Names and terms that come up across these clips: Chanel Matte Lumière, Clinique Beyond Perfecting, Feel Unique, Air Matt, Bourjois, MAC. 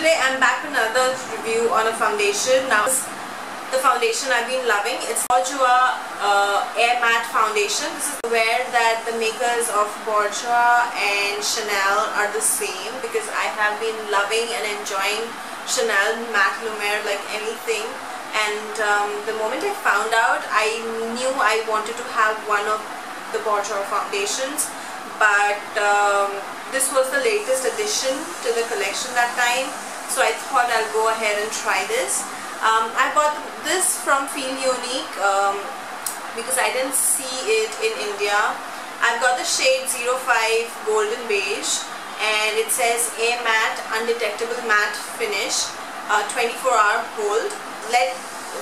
today I'm back with another review on a foundation. Now the foundation I've been loving, it's Bourjois Air Matte foundation. This is aware that the makers of Bourjois and Chanel are the same, because I have been loving and enjoying Chanel Matte Lumière like anything. And the moment I found out, I knew I wanted to have one of the Bourjois foundations, but this was the latest addition to the collection that time, so I thought I'll go ahead and try this. I bought this from Feel Unique because I didn't see it in India. I've got the shade 05 Golden Beige, and it says Air Matte Undetectable Matte Finish, 24-hour hold.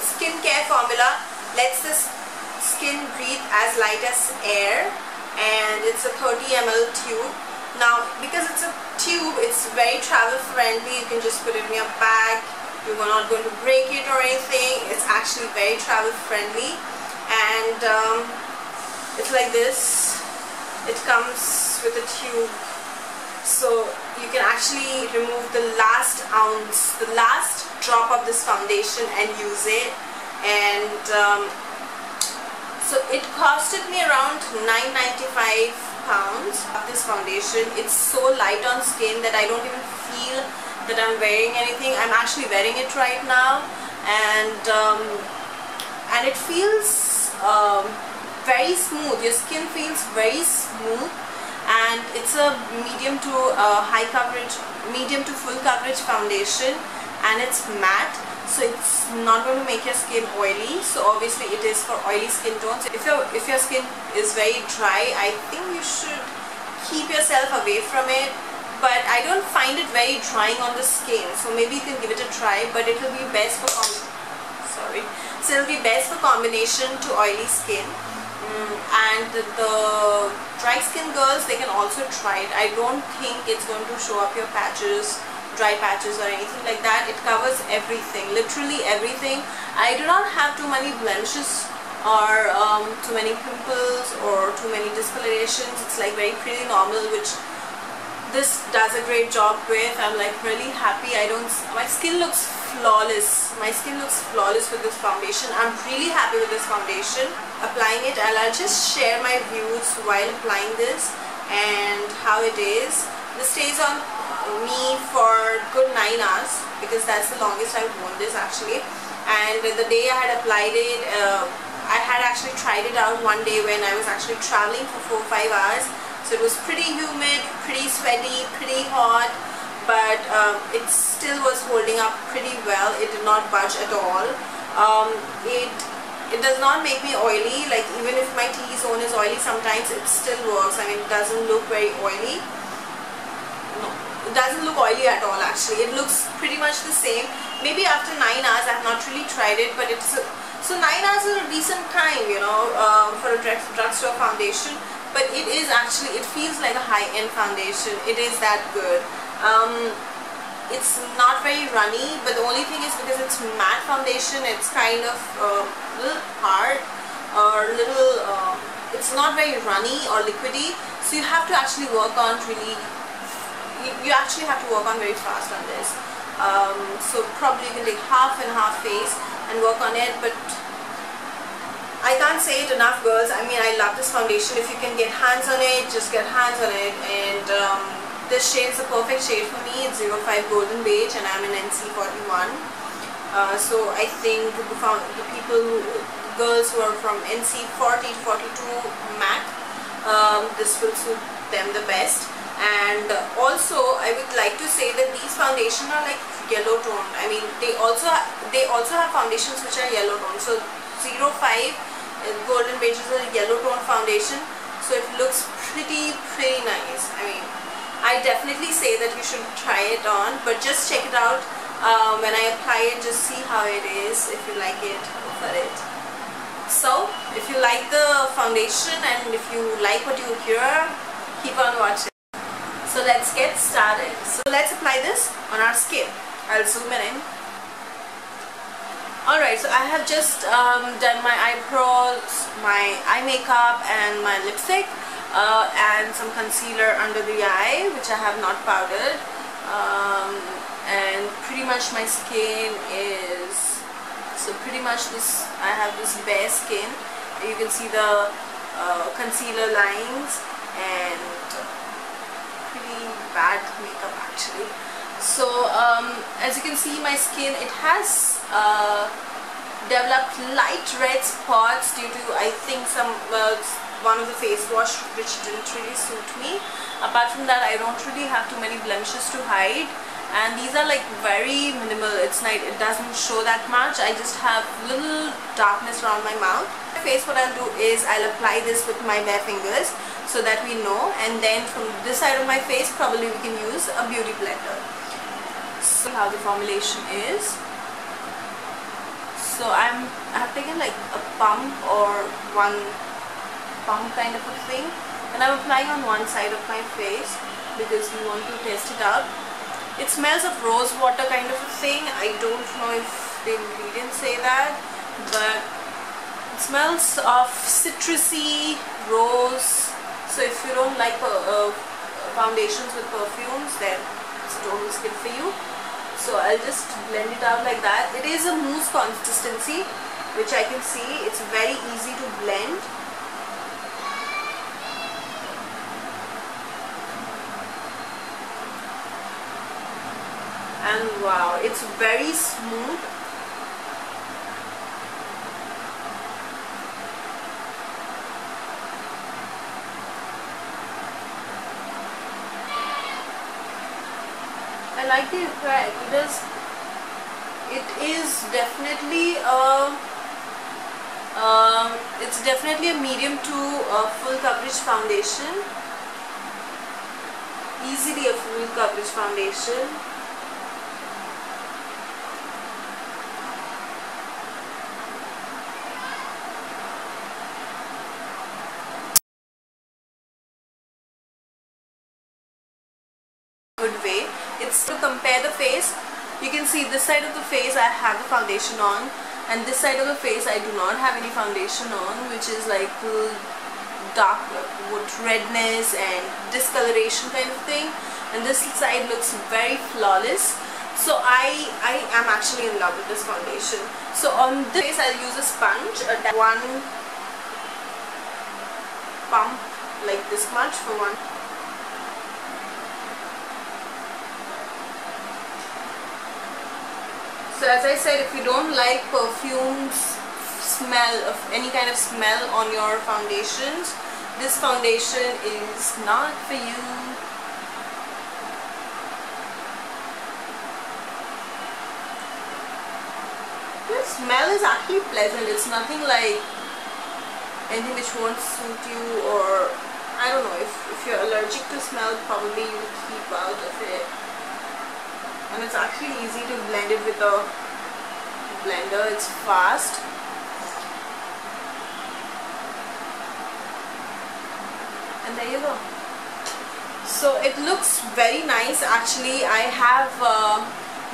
Skincare formula lets the skin breathe as light as air, and it's a 30 ml tube. Now because it's a tube, it's very travel friendly. You can just put it in your bag, you're not going to break it or anything. It's actually very travel friendly, and it's like this. It comes with a tube, so you can actually remove the last ounce, the last drop of this foundation and use it. And so it costed me around £9.95 of this foundation. It's so light on skin that I don't even feel that I'm wearing anything. I'm actually wearing it right now, and it feels very smooth. Your skin feels very smooth, and it's a medium to high coverage, medium to full coverage foundation, and it's matte. So it's not going to make your skin oily. So obviously it is for oily skin tones. If your skin is very dry, I think you should keep yourself away from it. But I don't find it very drying on the skin, so maybe you can give it a try. But it will be best for combination to oily skin. And the dry skin girls, they can also try it. I don't think it's going to show up your patches, dry patches or anything like that. It covers everything, literally everything. I do not have too many blemishes or too many pimples or too many discolorations. It's like very pretty normal, which this does a great job with. I'm like really happy. My skin looks flawless. My skin looks flawless with this foundation. I'm really happy with this foundation. Applying it, and I'll just share my views while applying this and how it is. This stays on me for good 9 hours, because that's the longest I've worn this actually. And the day I had applied it, I had actually tried it out one day when I was actually traveling for 4 or 5 hours, so it was pretty humid, pretty sweaty, pretty hot, but it still was holding up pretty well. It did not budge at all. It does not make me oily. Like even if my T-zone is oily sometimes, it still works. I mean, it doesn't look very oily. It doesn't look oily at all actually. It looks pretty much the same. Maybe after 9 hours, I have not really tried it, but it's so 9 hours is a decent time, you know, for a drugstore foundation. But it is actually, it feels like a high-end foundation. It is that good. It's not very runny, but the only thing is because it's matte foundation, it's kind of a little hard or little, it's not very runny or liquidy. So you have to actually work on really, you actually have to work on very fast on this. So probably you can take half and half face and work on it. But I can't say it enough, girls. I mean, I love this foundation. If you can get hands on it, just get hands on it. And this shade is the perfect shade for me. It's 05 Golden Beige, and I'm an NC41. So I think the people, girls who are from NC40 to 42 MAC, this will suit them the best. And also I would like to say that these foundations are like yellow toned. I mean, they also have foundations which are yellow toned. So 05 Golden Beige is a yellow toned foundation, so it looks pretty nice. I mean, I definitely say that you should try it on, but just check it out when I apply it. Just see how it is. If you like it, go for it. So if you like the foundation and if you like what you hear, keep on watching. So let's get started. So let's apply this on our skin. I'll zoom in. Alright, so I have just done my eyebrows, my eye makeup and my lipstick, and some concealer under the eye, which I have not powdered, and much my skin is, so pretty much this, I have this bare skin. You can see the concealer lines and pretty bad makeup actually. So as you can see, my skin, it has developed light red spots due to, I think, some, well, one of the face wash which didn't really suit me. Apart from that, I don't really have too many blemishes to hide, and these are like very minimal. It's night, it doesn't show that much. I just have little darkness around my mouth. My face, what I'll do is I'll apply this with my bare fingers so that we know, and then from this side of my face probably we can use a beauty blender. So how the formulation is. So I have taken like a pump or one pump kind of a thing, and I'm applying on one side of my face because we want to test it out. It smells of rose water kind of a thing. I don't know if the ingredients say that, but it smells of citrusy rose. So if you don't like foundations with perfumes, then it's totally good for you. So I'll just blend it out like that. It is a mousse consistency, which I can see. It's very easy to blend. And wow, it's very smooth. I like the effect. It is definitely a medium to full coverage foundation. Easily a full coverage foundation. Good way. It's to compare the face. You can see this side of the face I have the foundation on, and this side of the face I do not have any foundation on, which is like dark redness and discoloration kind of thing, and this side looks very flawless. So I am actually in love with this foundation. So on this face I'll use a sponge, one pump like this much for one. So as I said, if you don't like perfumes, smell of any kind of smell on your foundations, this foundation is not for you. The smell is actually pleasant. It's nothing like anything which won't suit you, or I don't know, if you're allergic to smell, probably you keep out of it. And it's actually easy to blend it with a blender. It's fast. And there you go. So it looks very nice actually. I have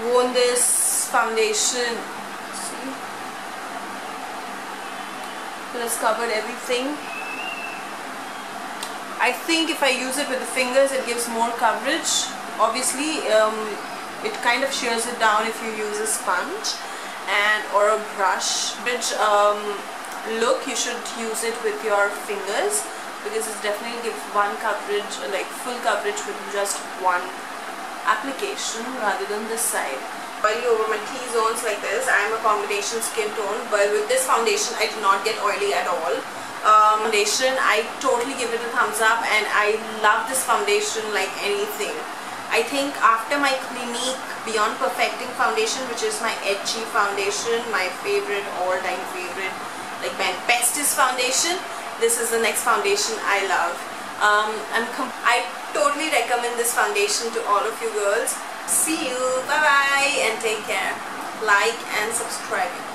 worn this foundation. See? It has covered everything. I think if I use it with the fingers, it gives more coverage. Obviously, it kind of shears it down if you use a sponge and or a brush. Which look, you should use it with your fingers because it definitely gives one coverage, like full coverage with just one application rather than this side. Oily over my T-zones like this. I am a combination skin tone, but with this foundation I do not get oily at all. Foundation, I totally give it a thumbs up, and I love this foundation like anything. I think after my Clinique Beyond Perfecting foundation, which is my Etchy foundation, my favorite, all-time favorite, like my bestest foundation, this is the next foundation I love. I totally recommend this foundation to all of you girls. See you, bye-bye, and take care. Like and subscribe.